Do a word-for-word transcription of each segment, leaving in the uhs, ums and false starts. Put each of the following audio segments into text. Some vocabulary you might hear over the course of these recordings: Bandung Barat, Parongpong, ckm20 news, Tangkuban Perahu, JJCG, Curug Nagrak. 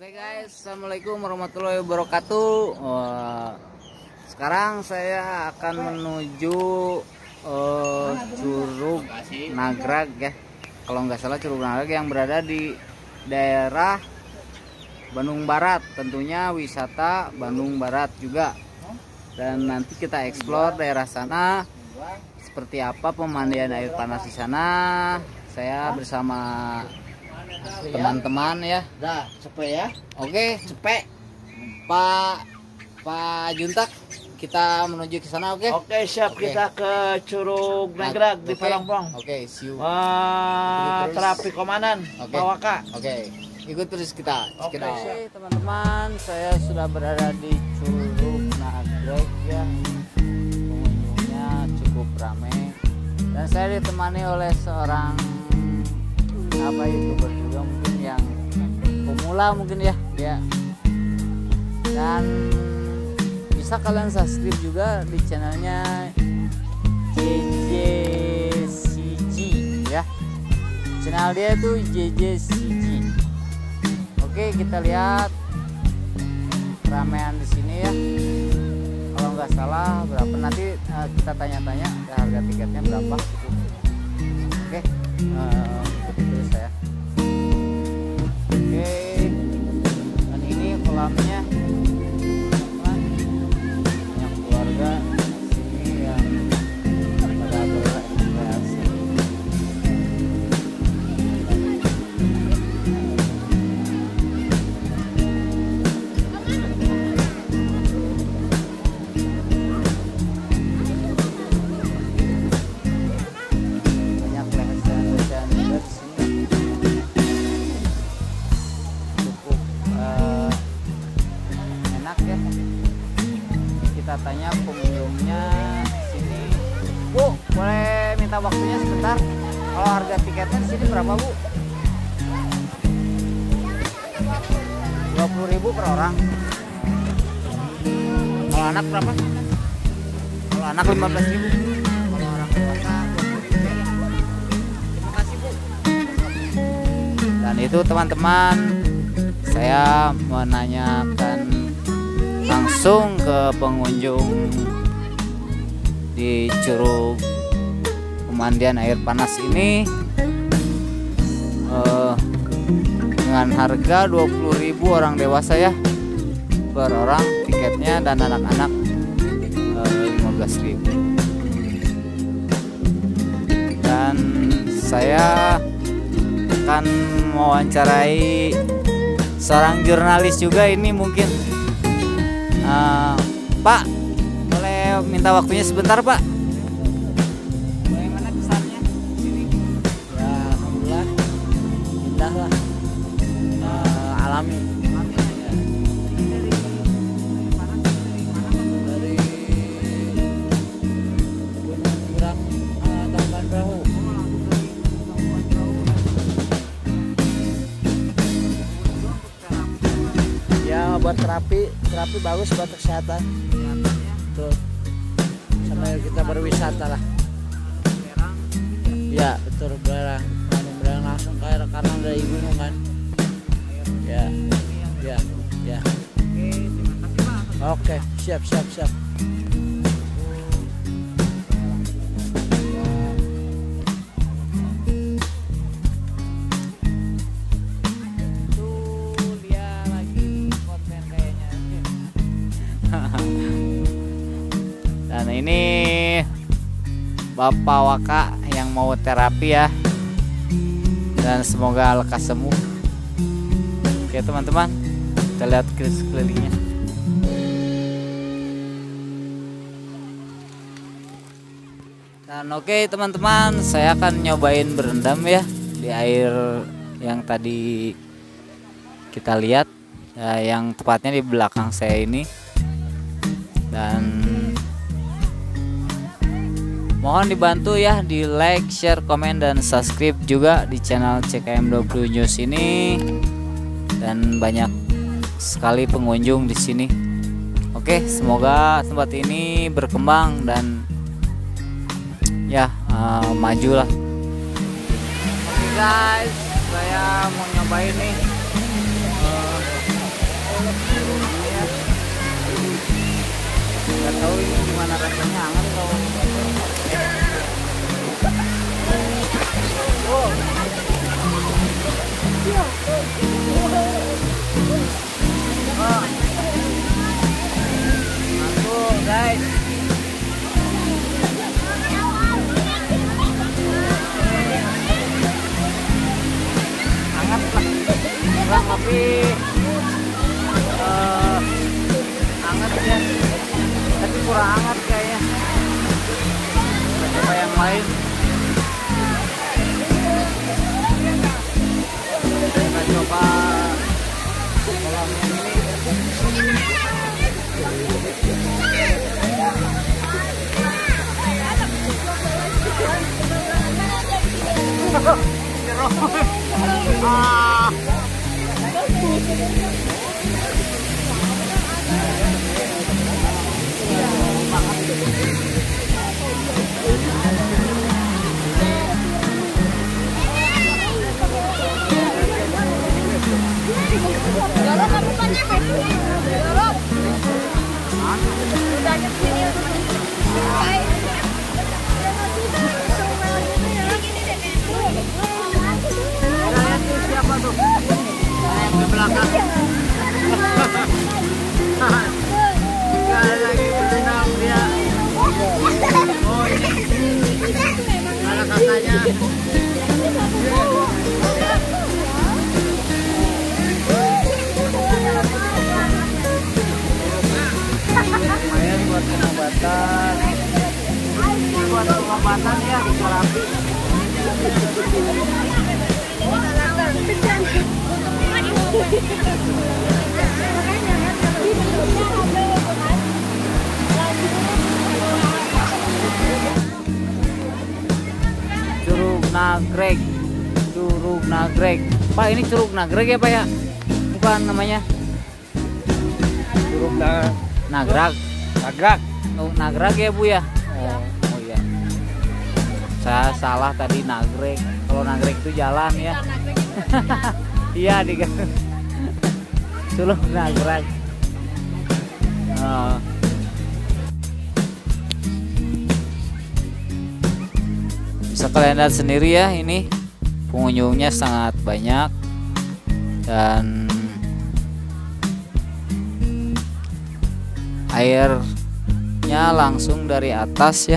Oke guys, assalamualaikum warahmatullahi wabarakatuh. Wah, sekarang saya akan menuju uh, Curug Nagrak ya. Kalau nggak salah Curug Nagrak yang berada di daerah Bandung Barat, tentunya wisata Bandung Barat juga. Dan nanti kita eksplor daerah sana seperti apa pemandian air panas di sana. Saya bersama teman-teman ya. Dah, cepet ya. Oke, cepet. Pak Pak Juntak, kita menuju ke sana, oke? Okay? Oke, okay, siap. Okay. Kita ke Curug Nagrak di Parongpong. Oke, okay, see you. Wah, terapi komandan, okay. Bawa Kak. Oke. Okay. Ikut terus kita. Oke, okay, teman-teman, saya sudah berada di Curug Nagrak ya. Pengunjungnya cukup ramai dan saya ditemani oleh seorang apa youtuber juga mungkin yang pemula mungkin ya dia, dan bisa kalian subscribe juga di channelnya J J C G ya, channel dia itu J J C G. Oke, kita lihat keramaian di sini ya. Kalau nggak salah berapa nanti uh, kita tanya-tanya harga tiketnya berapa gitu. Oke, uh, saya. Oke, dan ini kolamnya banyak keluarga sini yang pada berkreasi. Banyak lesehan-lesehan juga di sini. Katanya pengunjungnya sini. Bu, boleh minta waktunya sebentar? Kalau harga tiketnya di sini berapa, Bu? dua puluh ribu per orang. Kalau anak berapa? Kalau anak lima belas ribu. Kalau orang dewasa dua puluh ribu. Terima kasih, Bu. Dan itu teman-teman, saya menanyakan langsung ke pengunjung di Curug pemandian air panas ini eh, dengan harga dua puluh ribu orang dewasa ya per orang tiketnya, dan anak-anak eh, lima belas ribu. Dan saya akan mewawancarai seorang jurnalis juga ini mungkin. Uh, Pak, boleh minta waktunya sebentar, Pak? Bagaimana kesannya di sini? Ya, alhamdulillah, indah lah, uh, alami. Alami ya. Ini dari dari mana? Dari mana? Dari Bandung, uh, Tangkuban Perahu. Ya, buat terapi. Terapi bagus buat kesehatan. Betul. Sampai kita berwisata lah. Ya, betul, belerang. Belerang langsung ke air karena dari gunung kan. Ya, ya, ya. Oke, siap, siap, siap. Dan ini Bapak Waka yang mau terapi ya, dan semoga lekas sembuh. Oke teman-teman, kita lihat ke sekelilingnya. Dan oke teman-teman, saya akan nyobain berendam ya di air yang tadi kita lihat ya, yang tepatnya di belakang saya ini. Dan mohon dibantu ya di like, share, komen, dan subscribe juga di channel C K M dua puluh News ini. Dan banyak sekali pengunjung di sini. Oke, semoga tempat ini berkembang dan ya uh, majulah. Oke guys, saya mau nyobain nih uh, tapi uh, hangat ya, tapi kurang hangat kayaknya. Coba yang lain. Kita coba kolam yang ini. Ah. Curug Nagrak, Curug Nagrak. Pak, ini Curug Nagrak ya, Pak ya? Bukan namanya? Curug na Nagrak. Nagrak. Nagrak ya, Bu ya? Oh, oh iya. Saya salah tadi Nagrak. Kalau Nagrak itu jalan ya. Iya, diganti. Curug Nagrak. Oh. Bisa kalian lihat sendiri ya, ini pengunjungnya sangat banyak dan airnya langsung dari atas ya.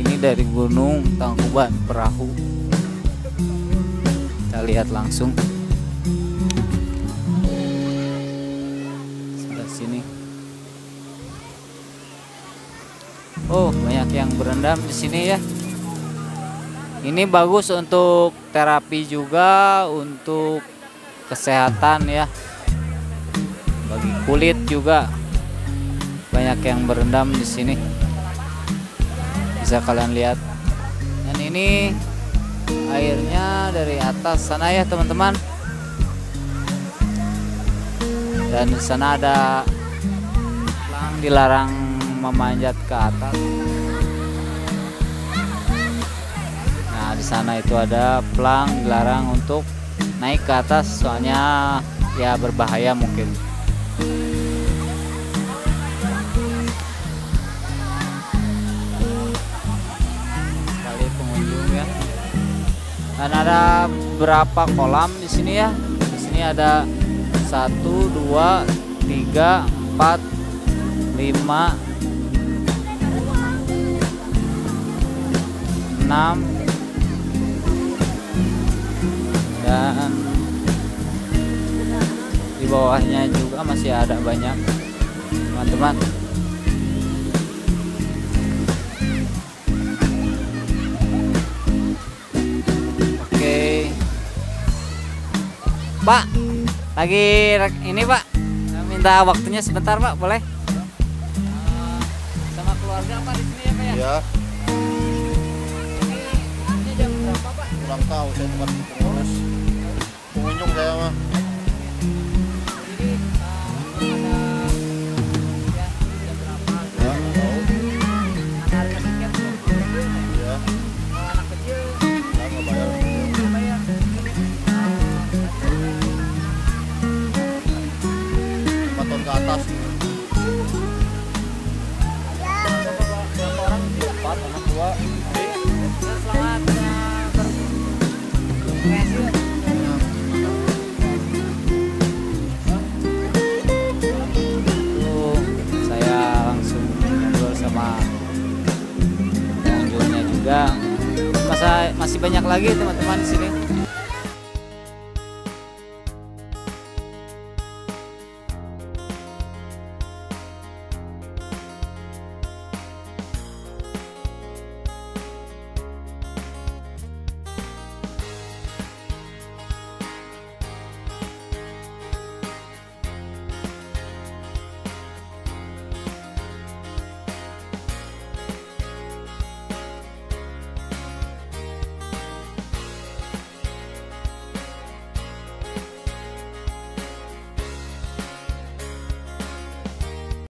Ini dari Gunung Tangkuban Perahu. Kita lihat langsung sebelah sini. Oh, banyak yang berendam di sini ya. Ini bagus untuk terapi juga, untuk kesehatan ya. Bagi kulit juga. Banyak yang berendam di sini. Bisa kalian lihat. Dan ini airnya dari atas sana ya, teman-teman. Dan di sana ada lang dilarang memanjat ke atas. Nah, di sana itu ada pelang dilarang untuk naik ke atas, soalnya ya berbahaya mungkin. Sekali pengunjung ya. Dan ada berapa kolam di sini ya? Di sini ada satu, dua, tiga, empat, lima. enam dan di bawahnya juga masih ada banyak, teman-teman. Oke, Pak, lagi ini Pak, minta waktunya sebentar Pak, boleh? Uh, sama keluarga Pak di sini ya Pak ya? Ya. Kurang tahu saya, bukan pengurus, pengunjung saya mah. Selamat berkreasi. banyak lagi teman-teman di sini.